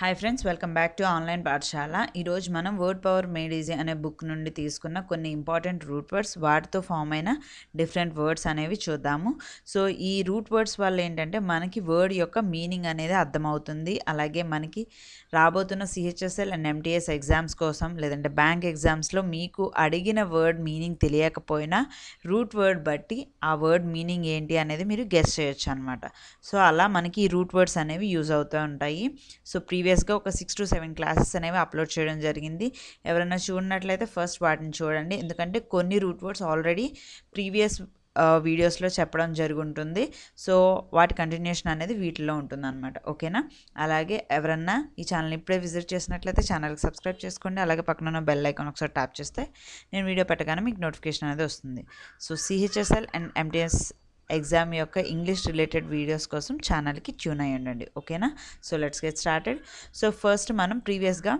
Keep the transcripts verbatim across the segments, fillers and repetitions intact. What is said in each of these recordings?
Hi friends, welcome back to online పాఠశాల. ఈరోజు మనం వర్డ్ పవర్ మేడీజీ అనే బుక్ నుండి తీసుకున్న కొన్ని ఇంపార్టెంట్ రూట్ వర్డ్స్, వాటితో ఫామ్ అయిన డిఫరెంట్ వర్డ్స్ అనేవి చూద్దాము. సో ఈ రూట్ వర్డ్స్ వల్ల ఏంటంటే మనకి వర్డ్ యొక్క మీనింగ్ అనేది అర్థమవుతుంది. అలాగే మనకి రాబోతున్న సిహెచ్ఎస్ఎల్ అండ్ ఎంటీఎస్ ఎగ్జామ్స్ కోసం, లేదంటే బ్యాంక్ ఎగ్జామ్స్లో మీకు అడిగిన వర్డ్ మీనింగ్ తెలియకపోయినా రూట్ వర్డ్ బట్టి ఆ వర్డ్ మీనింగ్ ఏంటి అనేది మీరు గెస్ చేయొచ్చు అనమాట. సో అలా మనకి ఈ రూట్ వర్డ్స్ అనేవి యూజ్ అవుతూ ఉంటాయి. సో ప్రీవియస్ ప్రీవియస్గా ఒక సిక్స్ టు సెవెన్ క్లాసెస్ అనేవి అప్లోడ్ చేయడం జరిగింది. ఎవరైనా చూడనట్లయితే ఫస్ట్ వాటిని చూడండి, ఎందుకంటే కొన్ని రూట్ వర్డ్స్ ఆల్రెడీ ప్రీవియస్ వీడియోస్లో చెప్పడం జరుగుంటుంది. సో వాటి కంటిన్యూషన్ అనేది వీటిలో ఉంటుందన్నమాట. ఓకేనా? అలాగే ఎవరన్నా ఈ ఛానల్ ఇప్పుడే విజిట్ చేసినట్లయితే ఛానల్కి సబ్స్క్రైబ్ చేసుకోండి. అలాగే పక్కన బెల్ ఐకాన్ ఒకసారి ట్యాప్ చేస్తే నేను వీడియో పెట్టగానే మీకు నోటిఫికేషన్ అనేది వస్తుంది. So CHSL and MTS exam యొక్క ఇంగ్లీష్ రిలేటెడ్ వీడియోస్ కోసం ఛానల్కి ట్యూన్ అయ్యి ఉండండి. ఓకేనా? So let's get started. So first మనం ప్రీవియస్గా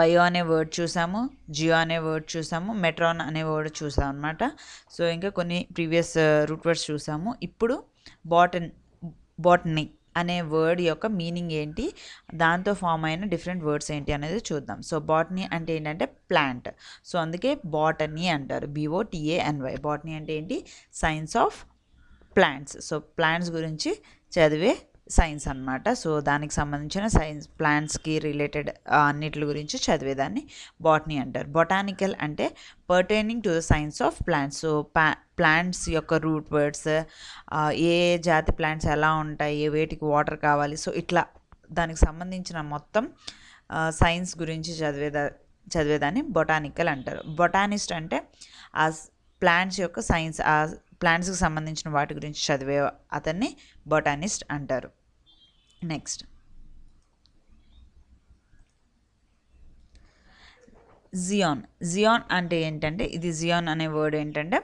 బయో అనే వర్డ్ చూసాము, జియో అనే వర్డ్ చూసాము, మెట్రాన్ అనే వర్డ్ చూసాం అనమాట. సో ఇంకా కొన్ని ప్రీవియస్ రూట్ వర్డ్స్ చూసాము. ఇప్పుడు బాటన్ బాటనీ అనే వర్డ్ యొక్క మీనింగ్ ఏంటి, దాంతో ఫామ్ అయిన డిఫరెంట్ వర్డ్స్ ఏంటి అనేది చూద్దాం. సో బాటనీ అంటే ఏంటంటే ప్లాంట్. సో అందుకే బాటనీ అంటారు, B O T A N Y. Botany అంటే ఏంటి? Science of plants. So plants గురించి చదివే సైన్స్ అన్నమాట. సో దానికి సంబంధించిన సైన్స్, ప్లాంట్స్కి రిలేటెడ్ అన్నిటి గురించి చదివేదాన్ని బాటనీ అంటారు. బొటానికల్ అంటే pertaining to the science of plants. So ప్లా ప్లాంట్స్ యొక్క రూట్ వర్డ్స్, ఏ జాతి ప్లాంట్స్ ఎలా ఉంటాయి, వేటికి వాటర్ కావాలి, సో ఇట్లా దానికి సంబంధించిన మొత్తం సైన్స్ గురించి చదివేదా చదివేదాన్ని బొటానికల్ అంటారు. బొటానిస్ట్ అంటే ఆ ప్లాంట్స్ యొక్క సైన్స్, ఆ ప్లాంట్స్కి సంబంధించిన వాటి గురించి చదివే అతన్ని బొటానిస్ట్ అంటారు. Next zoon. జియోన్ అంటే ఏంటంటే, ఇది జియోన్ అనే వర్డ్ ఏంటంటే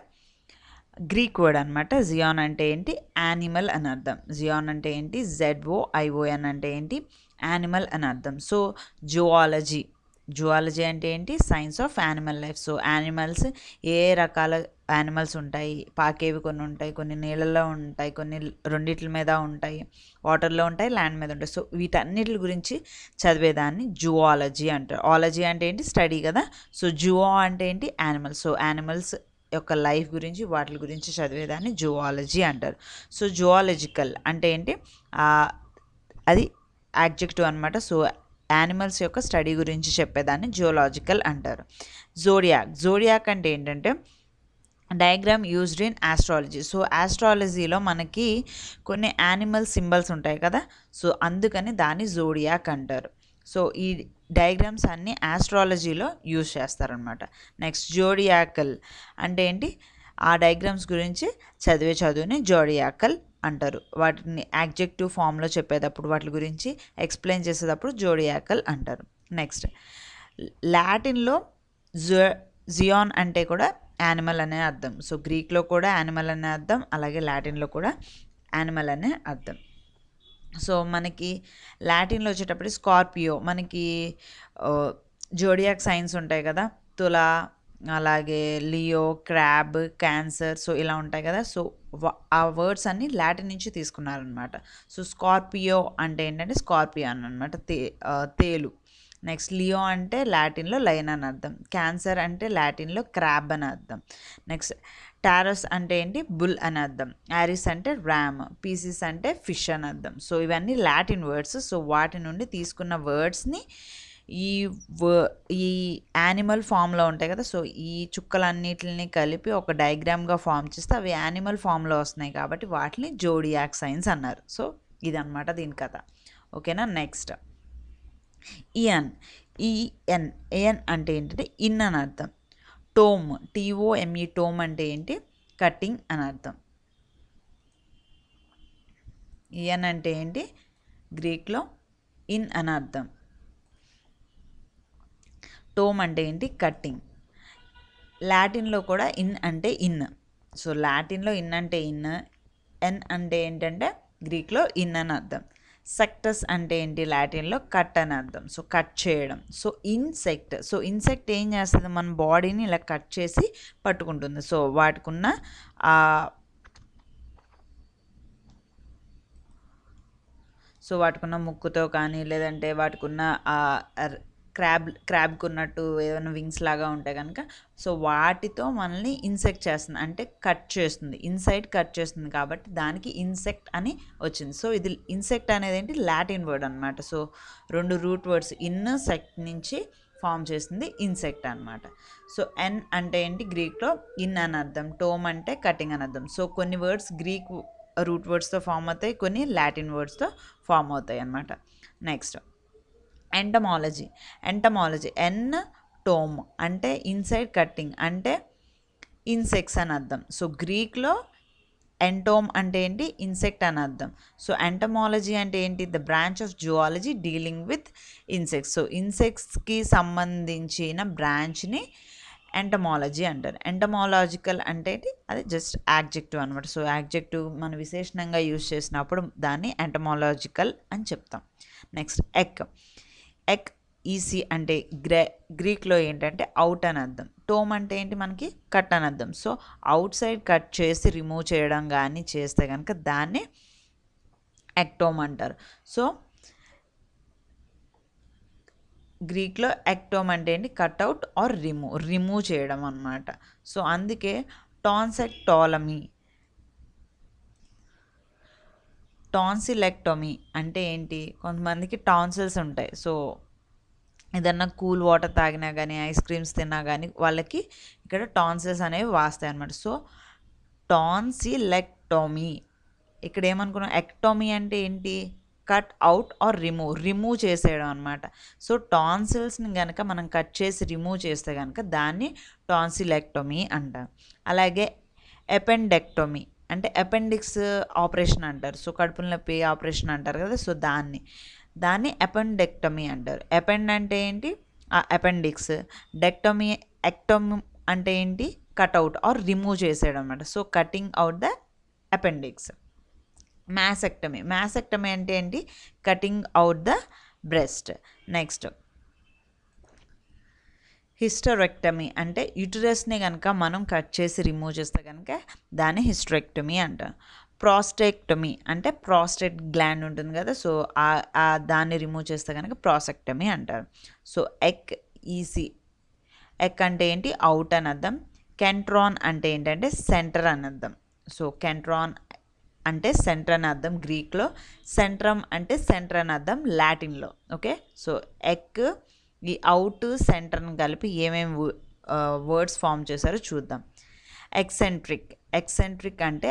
గ్రీక్ వర్డ్ అనమాట. జియోన్ అంటే ఏంటి? యానిమల్ అని అర్థం. జియోన్ అంటే ఏంటి? జెడ్ ఓ ఐ ఓ ఎన్ అంటే ఏంటి? యానిమల్ అని అర్థం. So zoology. జువాలజీ అంటే ఏంటి? Science of animal life. So animals, ఏ రకాల యానిమల్స్ ఉంటాయి, పాకేవి కొన్ని ఉంటాయి, కొన్ని నీళ్ళల్లో ఉంటాయి, కొన్ని రెండిట్ల మీద ఉంటాయి, వాటర్లో ఉంటాయి, ల్యాండ్ మీద ఉంటాయి. సో వీటన్నిటి గురించి చదివేదాన్ని జువాలజీ అంటారు. ఆలజీ అంటే ఏంటి? స్టడీ కదా. సో జువా అంటే ఏంటి? యానిమల్స్. సో యానిమల్స్ యొక్క లైఫ్ గురించి, వాటి గురించి చదివేదాన్ని జువాలజీ అంటారు. సో జువాలజికల్ అంటే ఏంటి? అది యాడ్జెక్టివ్ అనమాట. సో యానిమల్స్ యొక్క స్టడీ గురించి చెప్పేదాన్ని జియోలాజికల్ అంటారు. జోడియాక్. జోడియాక్ అంటే ఏంటంటే diagram used in astrology. So ఆస్ట్రాలజీలో మనకి కొన్ని యానిమల్ సింబల్స్ ఉంటాయి కదా, సో అందుకని దాన్ని జోడియాక్ అంటారు. సో ఈ డయాగ్రామ్స్ అన్నీ ఆస్ట్రాలజీలో యూజ్ చేస్తారనమాట. నెక్స్ట్ జోడియాకల్ అంటే ఏంటి? ఆ డయాగ్రామ్స్ గురించి చదివే చదువుని జోడియాకల్ అంటారు. వాటిని యాడ్జెక్టివ్ ఫామ్లో చెప్పేటప్పుడు, వాటి గురించి ఎక్స్ప్లెయిన్ చేసేటప్పుడు జోడియాకల్ అంటారు. నెక్స్ట్ లాటిన్లో జో జియోన్ అంటే కూడా యానిమల్ అనే అర్థం. సో గ్రీక్లో కూడా యానిమల్ అనే అర్థం, అలాగే లాటిన్లో కూడా యానిమల్ అనే అర్థం. సో మనకి లాటిన్లో వచ్చేటప్పుడు స్కార్పియో, మనకి జోడియాక్ సైన్స్ ఉంటాయి కదా, తుల, అలాగే లియో, క్రాబ్, క్యాన్సర్, సో ఇలా ఉంటాయి కదా. సో ఆ వర్డ్స్ అన్నీ లాటిన్ నుంచి తీసుకున్నారనమాట. సో స్కార్పియో అంటే ఏంటంటే స్కార్పియో అని అనమాట, తే తేలు. నెక్స్ట్ లియో అంటే లాటిన్లో లైన్ అని అర్థం. క్యాన్సర్ అంటే లాటిన్లో క్రాబ్ అని అర్థం. నెక్స్ట్ టారస్ అంటే ఏంటి? బుల్ అని అర్థం. యారీస్ అంటే ర్యామ్. పీసీస్ అంటే ఫిష్ అని అర్థం. సో ఇవన్నీ లాటిన్ వర్డ్స్. సో వాటి నుండి తీసుకున్న వర్డ్స్ని ఈ ఈ యానిమల్ ఫామ్లో ఉంటాయి కదా, సో ఈ చుక్కలన్నిటిని కలిపి ఒక డయాగ్రామ్గా ఫామ్ చేస్తే అవి యానిమల్ ఫామ్లో వస్తున్నాయి కాబట్టి వాటిని జోడియాక్ సైన్స్ అన్నారు. సో ఇదన్నమాట దీని కథ. ఓకేనా? నెక్స్ట్ ఇయన్. ఈఎన్ ఏఎన్ అంటే ఏంటంటే ఇన్ అని అర్థం. టోమ్, టీ ఓ ఎం ఈ, టోమ్ అంటే ఏంటి? కట్టింగ్ అని అర్థం. ఇయన్ అంటే ఏంటి? గ్రీక్లో ఇన్ అని అర్థం. టోమ్ అంటే ఏంటి? కట్టింగ్. లాటిన్లో కూడా ఇన్ అంటే ఇన్. సో లాటిన్లో ఇన్ అంటే ఇన్. ఎన్ అంటే ఏంటంటే గ్రీక్లో ఇన్ అని అర్థం. సెక్టస్ అంటే ఏంటి? లాటిన్లో కట్ అని అర్థం. సో కట్ చేయడం. So insect. సో ఇన్సెక్ట్ ఏం చేస్తుంది? మన బాడీని ఇలా కట్ చేసి పట్టుకుంటుంది. సో వాటికున్న సో వాటికున్న ముక్కుతో కానీ లేదంటే వాటికున్న క్రాబ్ క్రాబ్కి ఉన్నట్టు ఏదైనా వింగ్స్ లాగా ఉంటాయి కనుక సో వాటితో మనల్ని ఇన్సెక్ట్ చేస్తుంది, అంటే కట్ చేస్తుంది, ఇన్సైడ్ కట్ చేస్తుంది కాబట్టి దానికి ఇన్సెక్ట్ అని వచ్చింది. సో ఇది ఇన్సెక్ట్ అనేది ఏంటి లాటిన్ వర్డ్ అనమాట. సో రెండు రూట్ వర్డ్స్ ఇన్ సెక్ట్ నుంచి ఫామ్ చేస్తుంది ఇన్సెక్ట్ అనమాట. సో ఎన్ అంటే ఏంటి గ్రీక్లో ఇన్ అని అర్థం, టోమ్ అంటే కటింగ్ అని అర్థం. సో కొన్ని వర్డ్స్ గ్రీక్ రూట్ వర్డ్స్తో ఫామ్ అవుతాయి, కొన్ని లాటిన్ వర్డ్స్తో ఫామ్ అవుతాయి అన్నమాట. Next entomology. ఎంటమాలజీ ఎన్ టోమ్ అంటే ఇన్సైడ్ కట్టింగ్, అంటే ఇన్సెక్ట్స్ అని అర్థం. సో గ్రీక్లో ఎంటోమ్ అంటే ఏంటి ఇన్సెక్ట్ అని అర్థం. సో ఎంటమాలజీ అంటే ఏంటి the branch of zoology dealing with insects. So ఇన్సెక్ట్స్కి సంబంధించిన బ్రాంచ్ని ఎంటమాలజీ అంటారు. ఎంటమాలాజికల్ అంటే అది జస్ట్ యాడ్జెక్టివ్ అనమాట. సో యాడ్జెక్టివ్ మనం విశేషణంగా యూజ్ చేసినప్పుడు దాన్ని ఎంటమాలాజికల్ అని చెప్తాం. నెక్స్ట్ ఎక్. ఎక్ ఈసీ అంటే గ్రే గ్రీక్లో ఏంటంటే అవుట్ అని అర్థం. టోమ్ అంటే ఏంటి మనకి కట్ అని అర్థం. సో అవుట్ సైడ్ కట్ చేసి రిమూవ్ చేయడం కానీ చేస్తే కనుక దాన్ని ఎక్టోమ్ అంటారు. సో గ్రీక్లో ఎక్టోమ్ అంటే ఏంటి కట్అవుట్ ఆర్ రిమూవ్, రిమూవ్ చేయడం అన్నమాట. సో అందుకే టాన్సెక్టోలమీ టాన్సిలెక్టోమీ అంటే ఏంటి కొంతమందికి టాన్సిల్స్ ఉంటాయి. సో ఏదన్నా కూల్ వాటర్ తాగినా కానీ ఐస్ క్రీమ్స్ తిన్నా కానీ వాళ్ళకి ఇక్కడ టాన్సిల్స్ అనేవి వాస్తాయి అన్నమాట. సో టాన్సిలెక్టోమీ ఇక్కడ ఏమనుకున్నాం ఎక్టోమీ అంటే ఏంటి cut out or remove, remove చేసేయడం అనమాట. సో టాన్సిల్స్ని కనుక మనం కట్ చేసి రిమూవ్ చేస్తే కనుక దాన్ని టాన్సిలెక్టోమీ అంటారు. అలాగే అపెండెక్టోమీ అంటే అపెండిక్స్ ఆపరేషన్ అంటారు. సో కడుపులో నొప్పి ఆపరేషన్ అంటారు కదా, సో దాన్ని దాన్ని అపెండెక్టమీ అంటారు. అపెండ్ అంటే ఏంటి అపెండిక్స్, డెక్టమీ ఎక్టమీ అంటే ఏంటి కట్అవుట్ ఆర్ రిమూవ్ చేయడం అన్నమాట. So cutting out the appendix. Mastectomy. Mastectomy అంటే ఏంటి cutting out the breast. Next hysterectomy అంటే యూటరస్ని కనుక మనం కట్ చేసి రిమూవ్ చేస్తే కనుక దాన్ని హిస్టరెక్టమీ అంటారు. ప్రాస్టెక్టమీ అంటే ప్రాస్టేట్ గ్లాండ్ ఉంటుంది కదా, సో ఆ దాన్ని రిమూవ్ చేస్తే కనుక ప్రాస్టెక్టమీ అంటారు. సో ఎక్ ఈసీ ఎక్ అంటే ఏంటి అవుట్ అని అర్థం. కెంట్రాన్ అంటే ఏంటంటే సెంటర్ అని అర్థం. సో కెంట్రాన్ అంటే సెంటర్ అని అర్థం గ్రీక్లో, సెంట్రమ్ అంటే సెంటర్ అని అర్థం లాటిన్లో. ఓకే సో ఎక్ ఈ అవుట్ సెంటర్ని కలిపి ఏమేమి వర్డ్స్ ఫామ్ చేశారో చూద్దాం. ఎక్సెంట్రిక్. ఎక్సెంట్రిక్ అంటే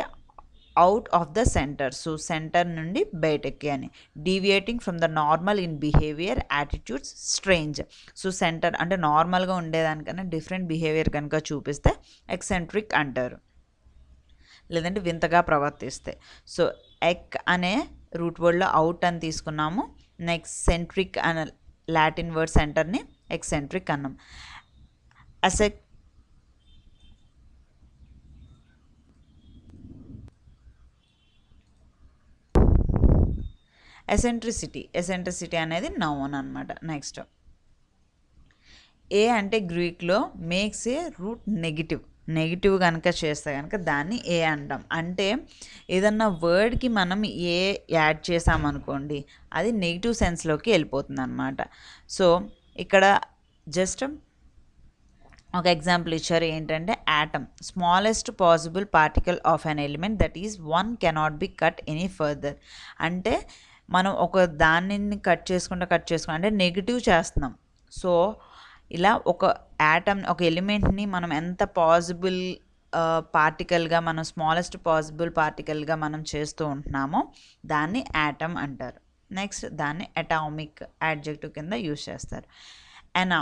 out of the centre, so centre నుండి బయటకి అని. Deviating from the normal in behaviour attitudes strange. So centre అంటే నార్మల్గా ఉండేదానికన్నా డిఫరెంట్ బిహేవియర్ కనుక చూపిస్తే ఎక్సెంట్రిక్ అంటారు, లేదంటే వింతగా ప్రవర్తిస్తే. సో ఎక్ అనే రూట్ వర్డ్లో అవుట్ అని తీసుకున్నాము. నెక్స్ట్ సెంట్రిక్ అనే లాటిన్ వర్డ్ సెంటర్ని ఎక్సెంట్రిక్ అన్నాం. అసెక్ ఎసెంట్రిసిటీ. ఎసెంట్రిసిటీ అనేది నౌన్ అన్నమాట. నెక్స్ట్ ఏ అంటే గ్రీక్లో makes a root negative. Negative కనుక చేస్తే కనుక దాన్ని ఏ అంటాం. అంటే ఏదన్నా వర్డ్కి మనం ఏ యాడ్ చేసామనుకోండి అది నెగిటివ్ సెన్స్లోకి వెళ్ళిపోతుంది అనమాట. సో ఇక్కడ జస్ట్ ఒక ఎగ్జాంపుల్ ఇచ్చారు ఏంటంటే atom smallest possible particle of an element that is one cannot be cut any further. అంటే మనం ఒక దానిని కట్ చేసుకుంటూ కట్ చేసుకుంటూ అంటే నెగిటివ్ చేస్తున్నాం. సో ఇలా ఒక యాటమ్ ఒక ఎలిమెంట్ని మనం ఎంత పాసిబుల్ పార్టికల్గా మనం స్మాలెస్ట్ పాసిబుల్ పార్టికల్గా మనం చేస్తూ ఉంటున్నామో దాన్ని యాటమ్ అంటారు. నెక్స్ట్ దాన్ని అటామిక్ యాడ్జెక్టివ్ కింద యూజ్ చేస్తారు. ఎనా.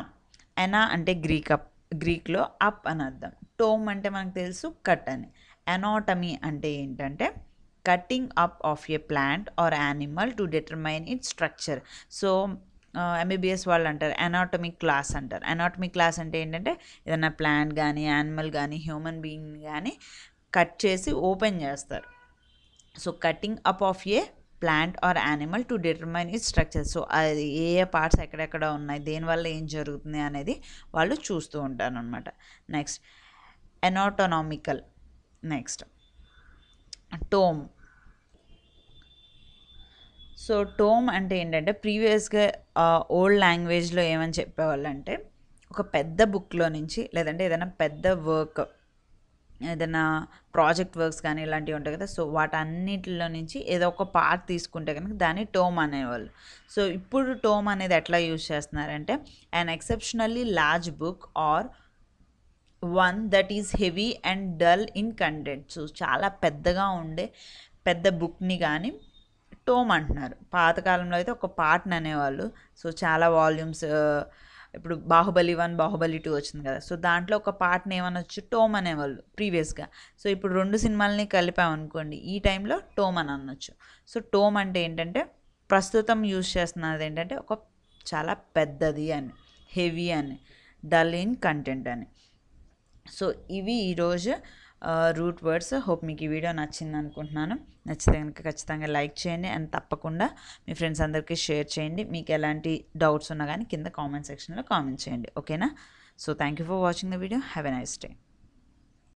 ఎనా అంటే గ్రీక్ అప్, గ్రీక్లో అప్ అని అర్థం. టోమ్ అంటే మనకు తెలుసు కట్ అని. ఎనాటమీ అంటే ఏంటంటే cutting up of a plant or animal to determine its structure. So MBBS వాళ్ళు అంటారు ఎనాటమిక్ క్లాస్ అంటారు. ఎనాటమిక్ క్లాస్ అంటే ఏంటంటే ఏదైనా ప్లాంట్ కానీ యానిమల్ కానీ హ్యూమన్ బీయింగ్ కానీ కట్ చేసి ఓపెన్ చేస్తారు. So cutting up of a plant or animal to determine its structure. So అది ఏ ఏ పార్ట్స్ ఎక్కడెక్కడ ఉన్నాయి దేనివల్ల ఏం జరుగుతుంది అనేది వాళ్ళు చూస్తూ ఉంటారు అనమాట. Next anatomical. Next tome. So tome అంటే ఏంటంటే ప్రీవియస్గా ఓల్డ్ లాంగ్వేజ్లో ఏమని చెప్పేవాళ్ళంటే ఒక పెద్ద బుక్లో నుంచి లేదంటే ఏదైనా పెద్ద వర్క్ ఏదైనా ప్రాజెక్ట్ వర్క్స్ కానీ ఇలాంటివి ఉంటాయి కదా, సో వాటన్నిటిలో నుంచి ఏదో ఒక పార్ట్ తీసుకుంటే కనుక దాన్ని టోమ్ అనేవాళ్ళు. సో ఇప్పుడు టోమ్ అనేది ఎట్లా యూజ్ చేస్తున్నారంటే an exceptionally large book or one that is heavy and dull in content. So చాలా పెద్దగా ఉండే పెద్ద బుక్ని కానీ టోమ్ అంటున్నారు. పాతకాలంలో అయితే ఒక పార్ట్ని అనేవాళ్ళు. సో చాలా వాల్యూమ్స్, ఇప్పుడు బాహుబలి వన్ బాహుబలి టూ వచ్చింది కదా, సో దాంట్లో ఒక పార్ట్ని ఏమనొచ్చు టోమ్ అనేవాళ్ళు ప్రీవియస్గా. సో ఇప్పుడు రెండు సినిమాలని కలిపామనుకోండి ఈ టైంలో టోమ్ అని అనొచ్చు. సో టోమ్ అంటే ఏంటంటే ప్రస్తుతం యూజ్ చేస్తున్నది ఏంటంటే ఒక చాలా పెద్దది అని, హెవీ అని, డల్ ఇన్ కంటెంట్ అని. సో ఇవి ఈరోజు రూట్ వర్డ్స్. హోప్ మీకు ఈ వీడియో నచ్చింది అనుకుంటున్నాను. నచ్చితే కనుక ఖచ్చితంగా లైక్ చేయండి అండ్ తప్పకుండా మీ ఫ్రెండ్స్ అందరికీ షేర్ చేయండి. మీకు ఎలాంటి డౌట్స్ ఉన్నా కానీ కింద కామెంట్ సెక్షన్లో కామెంట్ చేయండి, ఓకేనా? So thank you for watching the video. Have a nice day.